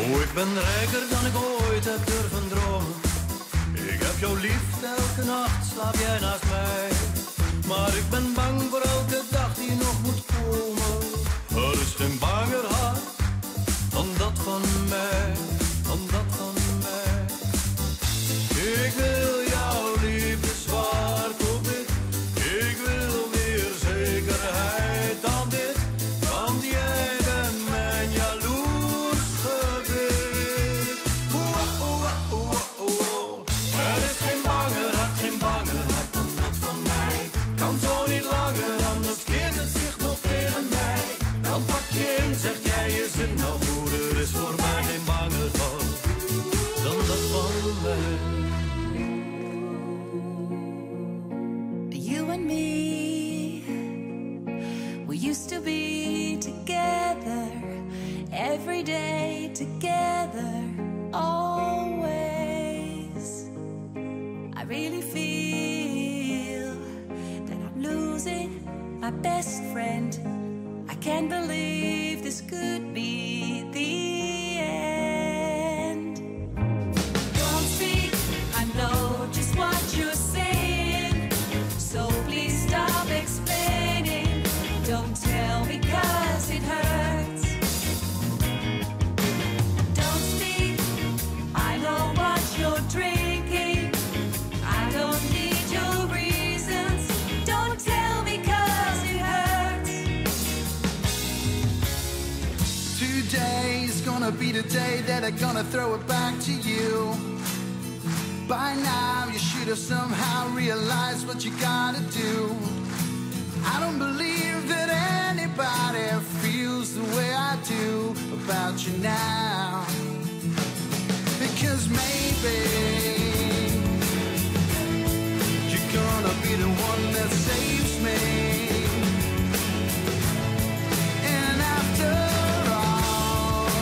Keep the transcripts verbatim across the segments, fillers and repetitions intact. Oh, ik ben rijker dan ik ooit heb durven dromen. Ik heb jou lief, elke nacht slaap jij naast mij. Maar ik ben bang voor elke dag die nog moet komen. Er is geen banger hart dan dat van mij, dan dat van mij. Ik wil jouw liefde zwaar op dit. Ik wil meer zekerheid dan dit. Want jij bent mijn jaloers geweest. Oeh, oeh, oeh, oeh, oeh. Er is geen banger hart, geen banger hart dan dat van mij. Kan zo niet langer, anders keert het zich nog tegen mij. Dan pak je in, zeg jij je zin, nou moeder is voor mij geen banger hart dan dat van mij. Every day together, always. I really feel that I'm losing my best friend. I can't believe this could be the end. Don't speak, I know just what you're saying, so please stop explaining. Don't tell me cause it hurts. Drinking, I don't need your reasons. Don't tell me cause it hurts. Today's gonna be the day that I'm gonna throw it back to you. By now you should have somehow realized what you gotta do. I don't believe that anybody feels the way I do about you now. Because maybe you're gonna be the one that saves me. And after all,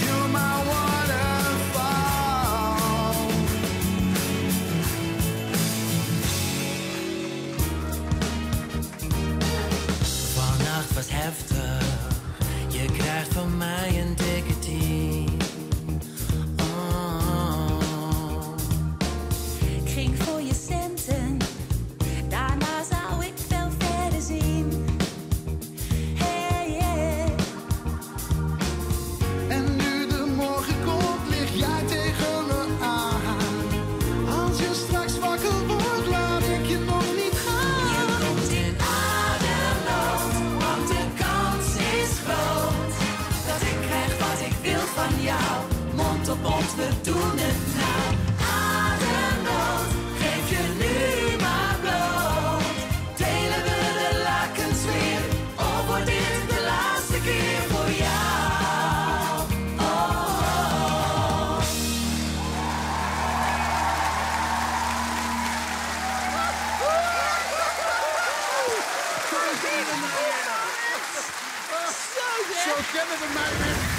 you're my waterfall. Vannacht was heftig. Je krijgt van mij een dikke tien. Oh. Ik ging voor je centen, daarna zou ik wel verder zien. Hey, yeah. En nu de morgen komt, lig jij tegen me aan. Als je straks wakker wordt, laat ik je nog niet gaan. Je komt in ademlood, want de kans is groot. Van jou, mond op mond, we doen het nou. Ademloos, geef je nu maar bloot. Delen we de lakens weer, of wordt dit de laatste keer voor jou? Oh, oh, oh. Zo kennen we mij weer.